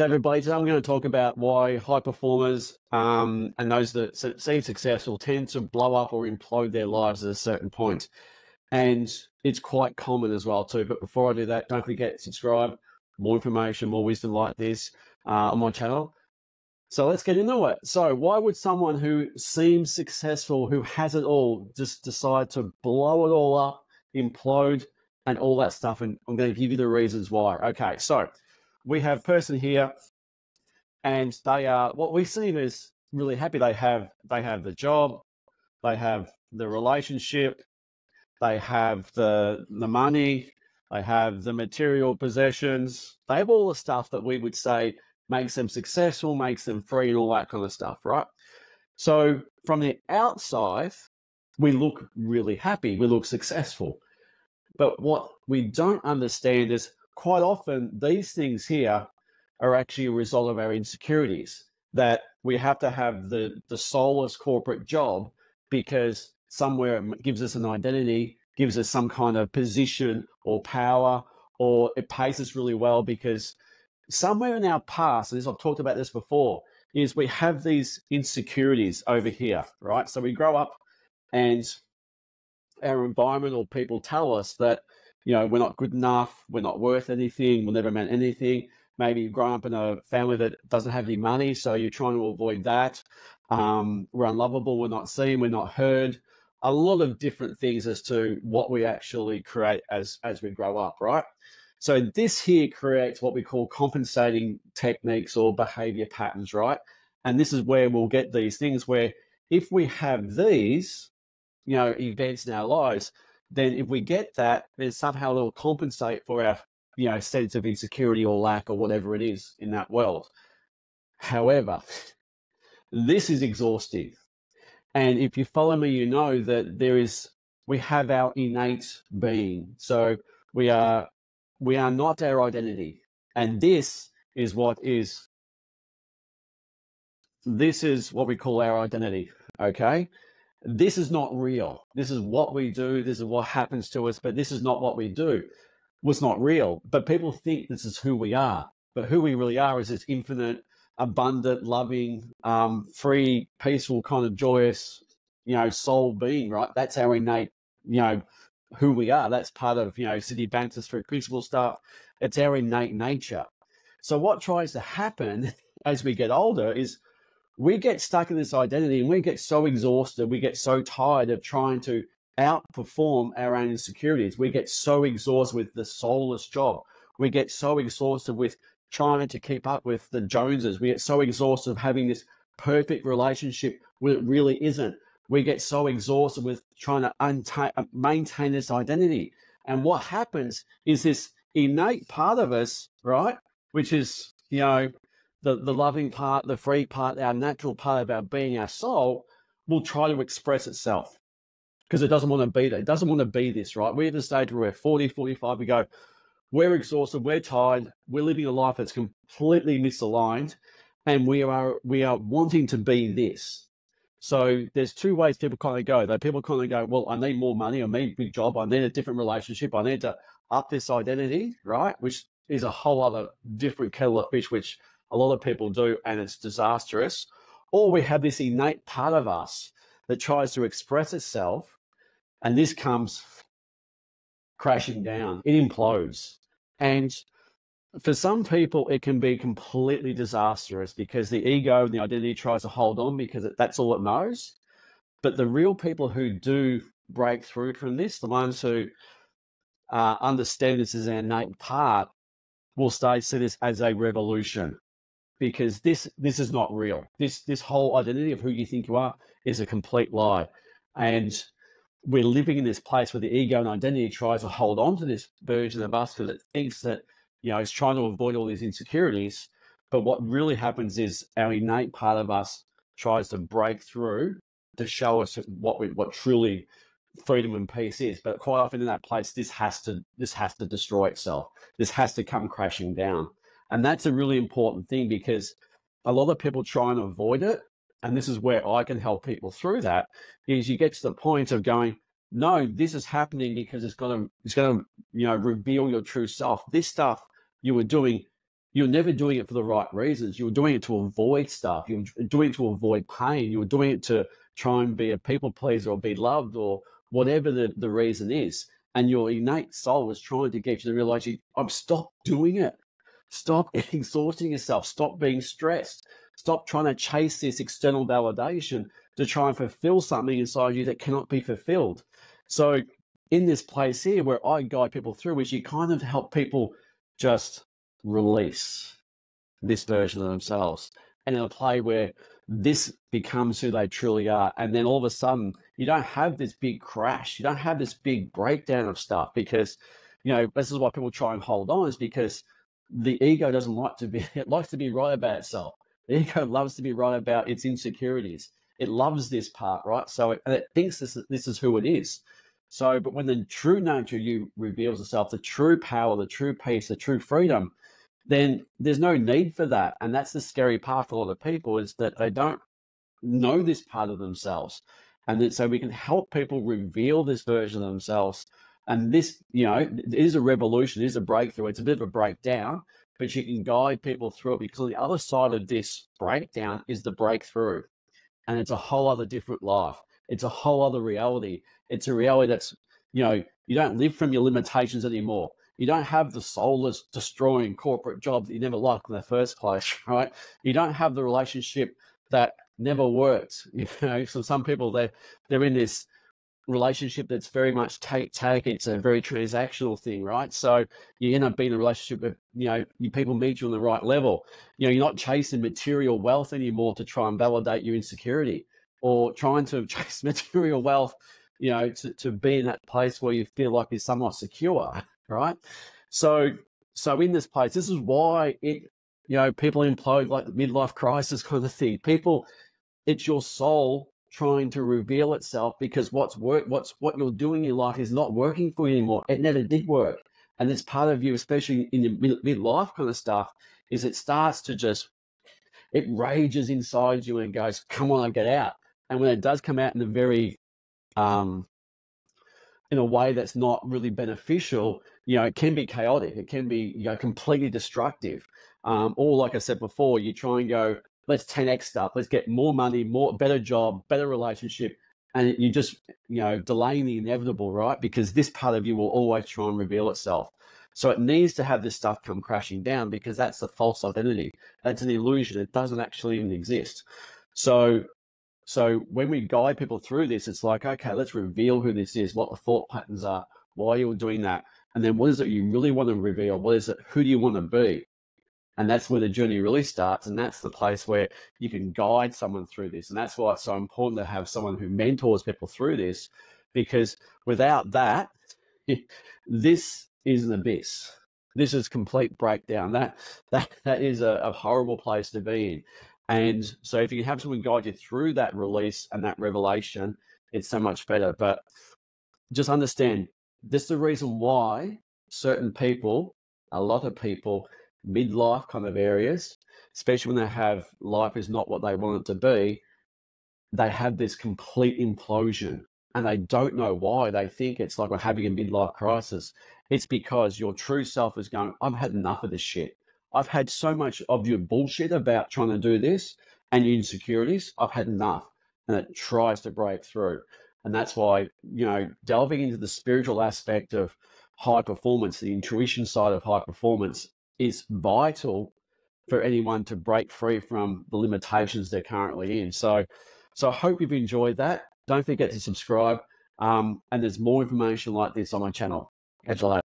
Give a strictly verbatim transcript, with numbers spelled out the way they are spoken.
everybody, today I'm going to talk about why high performers um, and those that seem successful tend to blow up or implode their lives at a certain point. And it's quite common as well too. But before I do that, don't forget to subscribe. More information, more wisdom like this uh, on my channel. So let's get into it. So why would someone who seems successful, who has it all, just decide to blow it all up, implode, and all that stuff? And I'm going to give you the reasons why. Okay, so we have a person here, and they are, what we see is really happy. They have, they have the job, they have the relationship, they have the, the money, they have the material possessions. They have all the stuff that we would say makes them successful, makes them free, and all that kind of stuff, right? So from the outside, we look really happy, we look successful. But what we don't understand is quite often these things here are actually a result of our insecurities, that we have to have the, the soulless corporate job because somewhere it gives us an identity, gives us some kind of position or power, or it pays us really well because somewhere in our past, as I've talked about this before, is we have these insecurities over here, right? So we grow up and our environment or people tell us that, you know, we're not good enough, we're not worth anything, we'll never amount anything. Maybe you grow up in a family that doesn't have any money, so you're trying to avoid that. Um, we're unlovable, we're not seen, we're not heard. A lot of different things as to what we actually create as, as we grow up, right? So this here creates what we call compensating techniques or behavior patterns, right? And this is where we'll get these things where if we have these, you know, events in our lives, then if we get that, then somehow it'll compensate for our, you know, sense of insecurity or lack or whatever it is in that world. However, this is exhausting. And if you follow me, you know that there is, we have our innate being. So we are, we are not our identity. And this is what is, this is what we call our identity. Okay. This is not real. This is what we do. This is what happens to us, but this is not what we do. What's not real, but people think this is who we are, but who we really are is this infinite, abundant, loving, um, free, peaceful, kind of joyous, you know, soul being, right? That's our innate, you know, who we are. That's part of, you know, Citibank's Three Principles stuff. It's our innate nature. So what tries to happen as we get older is we get stuck in this identity and we get so exhausted. We get so tired of trying to outperform our own insecurities. We get so exhausted with the soulless job. We get so exhausted with trying to keep up with the Joneses. We get so exhausted of having this perfect relationship when it really isn't. We get so exhausted with trying to maintain this identity. And what happens is this innate part of us, right, which is, you know, the, the loving part, the free part, our natural part of our being, our soul, will try to express itself because it doesn't want to be that. It doesn't want to be this, right? We're at the stage where we're forty, forty-five, we go, we're exhausted, we're tired, we're living a life that's completely misaligned, and we are we are wanting to be this. So there's two ways people kind of go. Though people kind of go, well, I need more money, I need a big job, I need a different relationship, I need to up this identity, right? Which is a whole other different kettle of fish, which a lot of people do, and it's disastrous. Or we have this innate part of us that tries to express itself, and this comes crashing down. It implodes. And for some people, it can be completely disastrous because the ego and the identity tries to hold on because that's all it knows. But the real people who do break through from this, the ones who uh, understand this as an innate part, will start to see this as a revolution because this this is not real. This, this whole identity of who you think you are is a complete lie. And we're living in this place where the ego and identity tries to hold on to this version of us because it thinks that, you know, it's trying to avoid all these insecurities. But what really happens is our innate part of us tries to break through to show us what we, what truly freedom and peace is. But quite often in that place, this has to, this has to destroy itself. This has to come crashing down. And that's a really important thing because a lot of people try and avoid it. And this is where I can help people through that, is you get to the point of going, no, this is happening because it's going to, it's going to, you know, reveal your true self. This stuff you were doing You're never doing it for the right reasons. You're doing it to avoid stuff. You're doing it to avoid pain. You're doing it to try and be a people pleaser or be loved or whatever the, the reason is. And your innate soul is trying to get you to realize, you, oh, stop doing it. Stop exhausting yourself. Stop being stressed. Stop trying to chase this external validation to try and fulfill something inside you that cannot be fulfilled. So in this place here where I guide people through is you kind of help people just release this version of themselves and in a play where this becomes who they truly are. And then all of a sudden you don't have this big crash. You don't have this big breakdown of stuff because, you know, this is why people try and hold on is because the ego doesn't like to be, it likes to be right about itself. The ego loves to be right about its insecurities. It loves this part, right? So it, and it thinks this is, this is who it is. So, but when the true nature of you reveals itself, the true power, the true peace, the true freedom, then there's no need for that. And that's the scary part for a lot of people is that they don't know this part of themselves. And then, so we can help people reveal this version of themselves. And this, you know, is a revolution, is a breakthrough. It's a bit of a breakdown, but you can guide people through it because the other side of this breakdown is the breakthrough. And it's a whole other different life. It's a whole other reality. It's a reality that's, you know, you don't live from your limitations anymore. You don't have the soulless, destroying corporate job that you never liked in the first place, right? You don't have the relationship that never worked. You know, so some people, they're, they're in this relationship that's very much take, take. It's a very transactional thing, right? So you end up being in a relationship where, you know, you, people meet you on the right level. You know, you're not chasing material wealth anymore to try and validate your insecurity, or trying to chase material wealth, you know, to, to be in that place where you feel like you're somewhat secure, right? So, so in this place, this is why it, you know, people implode like the midlife crisis kind of thing. People, it's your soul trying to reveal itself because what's work, what's what you're doing in life is not working for you anymore. It never did work. And this part of you, especially in your mid, midlife kind of stuff, is it starts to just, it rages inside you and goes, come on, get out. And when it does come out in a very, um, in a way that's not really beneficial, you know, it can be chaotic. It can be, you know, completely destructive. Um, or like I said before, you try and go, let's ten X stuff. Let's get more money, more, better job, better relationship. And you just, you know, delaying the inevitable, right? Because this part of you will always try and reveal itself. So it needs to have this stuff come crashing down because that's the false identity. That's an illusion. It doesn't actually even exist. So, So when we guide people through this, it's like, okay, let's reveal who this is, what the thought patterns are, why you're doing that. And then what is it you really want to reveal? What is it? Who do you want to be? And that's where the journey really starts. And that's the place where you can guide someone through this. And that's why it's so important to have someone who mentors people through this, because without that, this is an abyss. This is complete breakdown. That, that, that is a, a horrible place to be in. And so if you can have someone guide you through that release and that revelation, it's so much better. But just understand, this is the reason why certain people, a lot of people, midlife kind of areas, especially when they have life is not what they want it to be, they have this complete implosion and they don't know why. They think it's like we're having a midlife crisis. It's because your true self is going, I've had enough of this shit. I've had so much of your bullshit about trying to do this and your insecurities. I've had enough. And it tries to break through. And that's why, you know, delving into the spiritual aspect of high performance, the intuition side of high performance is vital for anyone to break free from the limitations they're currently in. So, so I hope you've enjoyed that. Don't forget to subscribe. Um, and there's more information like this on my channel. Catch you later.